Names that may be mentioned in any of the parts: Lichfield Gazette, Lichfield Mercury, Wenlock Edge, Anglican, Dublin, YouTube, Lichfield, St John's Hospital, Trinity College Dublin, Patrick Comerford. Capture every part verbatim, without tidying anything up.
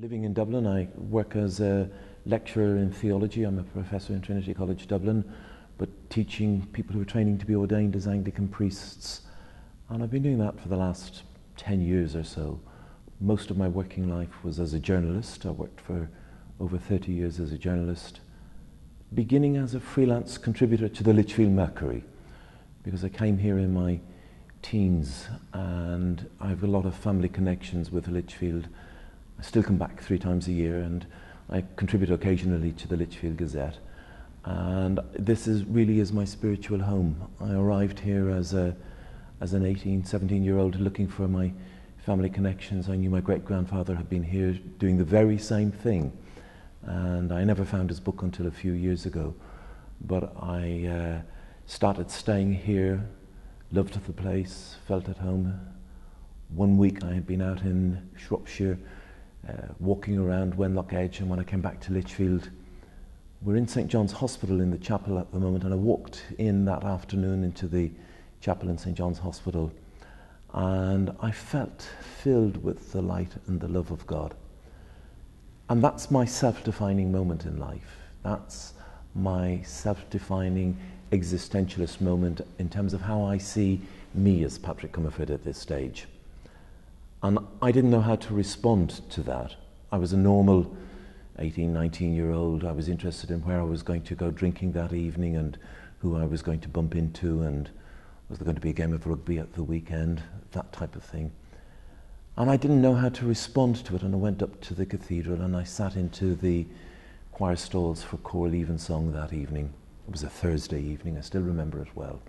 living in Dublin. I work as a lecturer in theology. I'm a professor in Trinity College Dublin, but teaching people who are training to be ordained as Anglican priests. And I've been doing that for the last ten years or so. Most of my working life was as a journalist. I worked for over thirty years as a journalist, beginning as a freelance contributor to the Lichfield Mercury, because I came here in my teens and I have a lot of family connections with Lichfield. I still come back three times a year and I contribute occasionally to the Lichfield Gazette. And this is really is my spiritual home. I arrived here as a as an eighteen, seventeen year old looking for my family connections. I knew my great-grandfather had been here doing the very same thing, and I never found his book until a few years ago. But I uh, started staying here, loved the place, felt at home. One week I had been out in Shropshire uh, walking around Wenlock Edge, and when I came back to Lichfield, we're in St John's Hospital in the chapel at the moment, and I walked in that afternoon into the chapel in St John's Hospital, and I felt filled with the light and the love of God. And that's my self-defining moment in life. That's my self-defining existentialist moment in terms of how I see me as Patrick Comerford at this stage. And I didn't know how to respond to that. I was a normal eighteen, nineteen year old. I was interested in where I was going to go drinking that evening and who I was going to bump into, and was there going to be a game of rugby at the weekend, that type of thing. And I didn't know how to respond to it, and I went up to the cathedral and I sat into the choir stalls for choral evensong that evening. It was a Thursday evening, I still remember it well.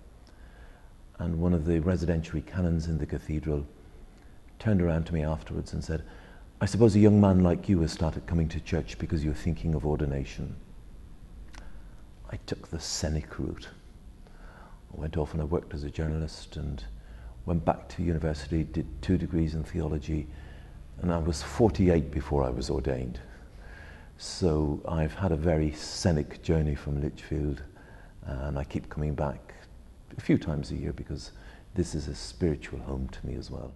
And one of the residentiary canons in the cathedral turned around to me afterwards and said, "I suppose a young man like you has started coming to church because you're thinking of ordination." I took the scenic route. I went off and I worked as a journalist and went back to university, did two degrees in theology, and I was forty-eight before I was ordained. So I've had a very scenic journey from Lichfield, and I keep coming back a few times a year because this is a spiritual home to me as well.